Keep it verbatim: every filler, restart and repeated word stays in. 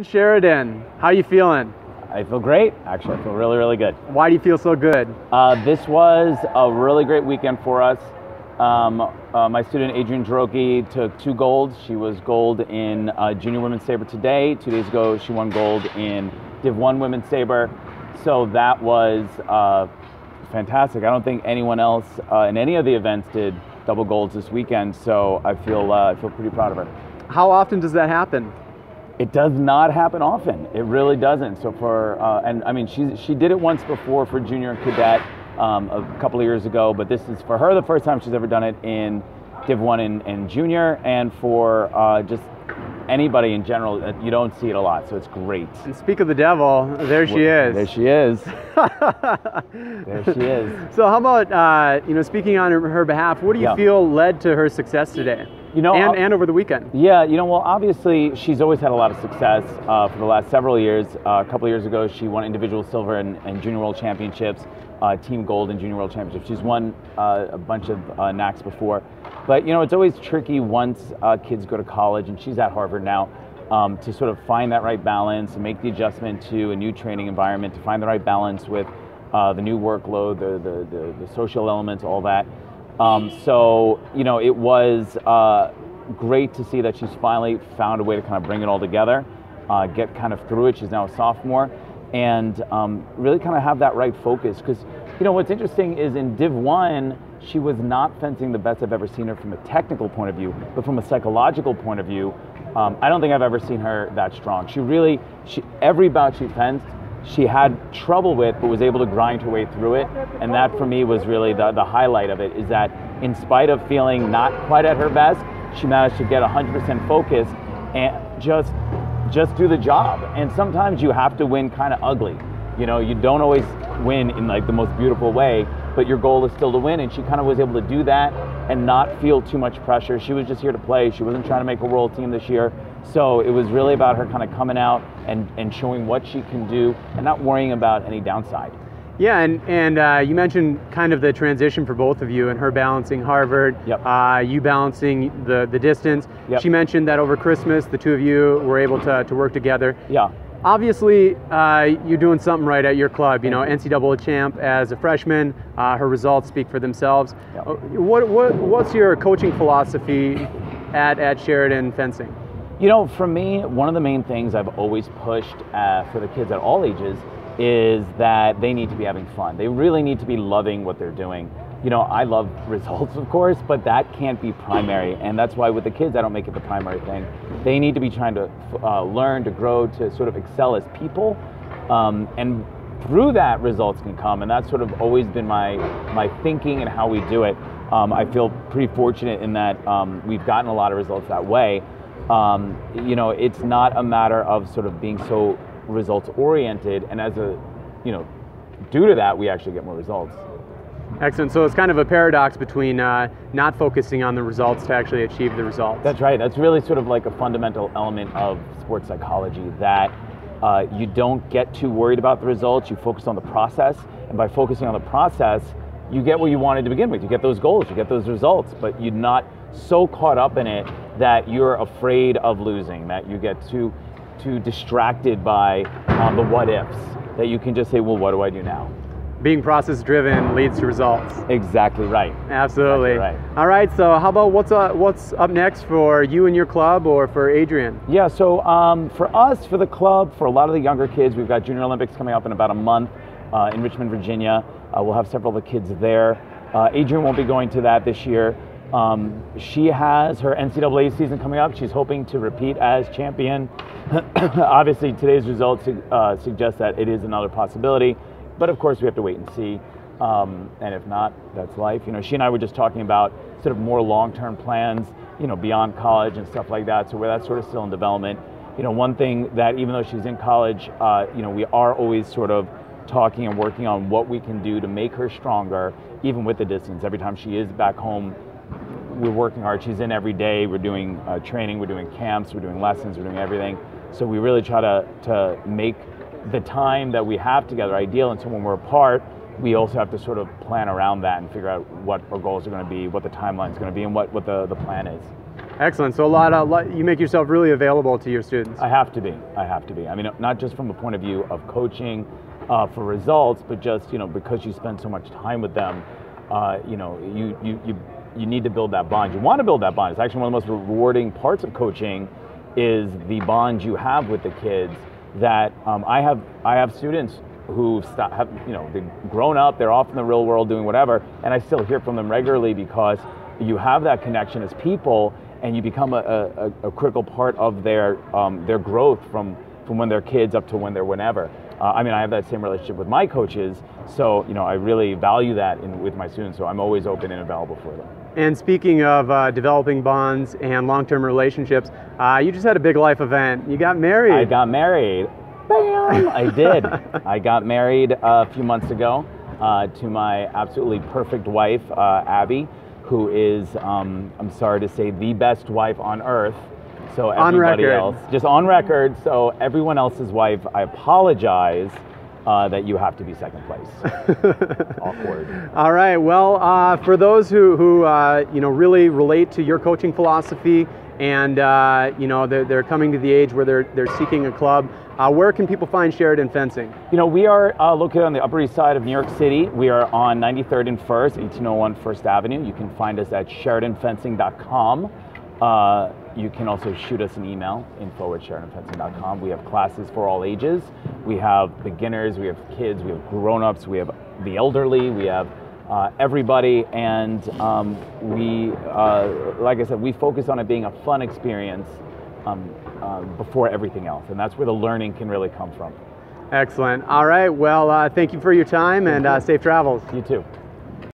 Sheridan, how you feeling? I feel great, actually. I feel really, really good. Why do you feel so good? Uh, this was a really great weekend for us. Um, uh, my student Adrienne Jarocki took two golds. She was gold in uh, junior women's saber today. Two days ago, she won gold in Div one women's saber. So that was uh, fantastic. I don't think anyone else uh, in any of the events did double golds this weekend. So I feel uh, I feel pretty proud of her. How often does that happen? It does not happen often. It really doesn't. So for, uh, and I mean, she, she did it once before for junior and cadet um, a couple of years ago, but this is for her the first time she's ever done it in Div one and, and junior, and for uh, just anybody in general. You don't see it a lot, so it's great. And speak of the devil, there she well, is. There she is. There she is. So how about, uh, you know, speaking on her, her behalf, what do you yeah. feel led to her success today? You know, and, and over the weekend. Yeah, you know, well, obviously, she's always had a lot of success uh, for the last several years. Uh, a couple of years ago, she won individual silver and, and junior world championships, uh, team gold and junior world championships. She's won uh, a bunch of uh, N A Cs before. But, you know, it's always tricky once uh, kids go to college, and she's at Harvard now, um, to sort of find that right balance and make the adjustment to a new training environment, to find the right balance with uh, the new workload, the, the, the, the social elements, all that. Um, so, you know, it was uh, great to see that she's finally found a way to kind of bring it all together, uh, get kind of through it. She's now a sophomore, and um, really kind of have that right focus. Because, you know, what's interesting is in Div one, she was not fencing the best I've ever seen her from a technical point of view, but from a psychological point of view, um, I don't think I've ever seen her that strong. She really, she, every bout she fenced, she had trouble with, but was able to grind her way through it. And that for me was really the, the highlight of it, is that in spite of feeling not quite at her best, she managed to get one hundred percent focused and just just do the job. And sometimes you have to win kind of ugly. You know, you don't always win in like the most beautiful way, but your goal is still to win. And she kind of was able to do that and not feel too much pressure. She was just here to play. She wasn't trying to make a world team this year. So it was really about her kind of coming out and, and showing what she can do and not worrying about any downside. Yeah, and, and uh, you mentioned kind of the transition for both of you and her balancing Harvard, yep. uh, you balancing the, the distance. Yep. She mentioned that over Christmas, the two of you were able to, to work together. Yeah. Obviously, uh, you're doing something right at your club. You know, N C double A champ as a freshman. Uh, her results speak for themselves. Yep. What, what, what's your coaching philosophy at, at Sheridan Fencing? You know, for me, one of the main things I've always pushed uh, for the kids at all ages is that they need to be having fun. They really need to be loving what they're doing. You know, I love results, of course, but that can't be primary. And that's why with the kids, I don't make it the primary thing. They need to be trying to uh, learn, to grow, to sort of excel as people. Um, and through that, results can come. And that's sort of always been my, my thinking and how we do it. Um, I feel pretty fortunate in that um, we've gotten a lot of results that way. Um, you know, it's not a matter of sort of being so results oriented, and as a, you know, due to that, we actually get more results. Excellent. So it's kind of a paradox between uh, not focusing on the results to actually achieve the results. That's right. That's really sort of like a fundamental element of sports psychology, that uh, you don't get too worried about the results. You focus on the process, and by focusing on the process, you get what you wanted to begin with. You get those goals, you get those results, but you're not so caught up in it that you're afraid of losing, that you get too too distracted by um, the what ifs, that you can just say, well, what do I do now? Being process driven leads to results. Exactly right. Absolutely. Exactly right. All right, so how about what's up, what's up next for you and your club, or for Adrienne? Yeah, so um, for us, for the club, for a lot of the younger kids, we've got Junior Olympics coming up in about a month uh, in Richmond, Virginia. Uh, we'll have several of the kids there. Uh, Adrienne won't be going to that this year. Um, she has her N C double A season coming up. She's hoping to repeat as champion. Obviously, today's results uh, suggest that it is another possibility, but of course we have to wait and see. Um, and if not, that's life. You know, she and I were just talking about sort of more long-term plans, you know, beyond college and stuff like that. So where that's sort of still in development. You know, one thing that even though she's in college, uh, you know, we are always sort of talking and working on what we can do to make her stronger, even with the distance. Every time she is back home, we're working hard. She's in every day. We're doing uh, training, we're doing camps, we're doing lessons, we're doing everything. So we really try to, to make the time that we have together ideal. And so when we're apart, we also have to sort of plan around that and figure out what our goals are going to be, what the timeline is going to be, and what, what the, the plan is. Excellent. So a lot of, you make yourself really available to your students. I have to be. I have to be. I mean, not just from a point of view of coaching uh, for results, but just, you know, because you spend so much time with them, uh, you know, you, you, you, you need to build that bond. You want to build that bond. It's actually one of the most rewarding parts of coaching is the bond you have with the kids that um, I have. I have students who stop, have, you know, they've grown up, they're off in the real world doing whatever, and I still hear from them regularly because you have that connection as people, and you become a, a, a critical part of their um, their growth from, from when they're kids up to when they're whenever. Uh, I mean, I have that same relationship with my coaches, so you know, I really value that in, with my students, so I'm always open and available for them. And speaking of uh, developing bonds and long-term relationships, uh, you just had a big life event. You got married. I got married. Bam! I did. I got married uh, a few months ago uh, to my absolutely perfect wife, uh, Abby, who is, um, I'm sorry to say, the best wife on earth. So everybody else, just on record, so everyone else's wife, I apologize uh, that you have to be second place. Awkward. All right. Well, uh, for those who, who uh, you know, really relate to your coaching philosophy and, uh, you know, they're, they're coming to the age where they're, they're seeking a club, uh, where can people find Sheridan Fencing? You know, we are uh, located on the Upper East Side of New York City. We are on ninety-third and first, eighteen oh one First Avenue. You can find us at sheridan fencing dot com. Uh, you can also shoot us an email, info at sheridan fencing dot com. We have classes for all ages. We have beginners, we have kids, we have grown-ups, we have the elderly, we have uh, everybody, and um, we, uh, like I said, we focus on it being a fun experience um, uh, before everything else, and that's where the learning can really come from. Excellent. All right, well, uh, thank you for your time, and uh, safe travels. You too.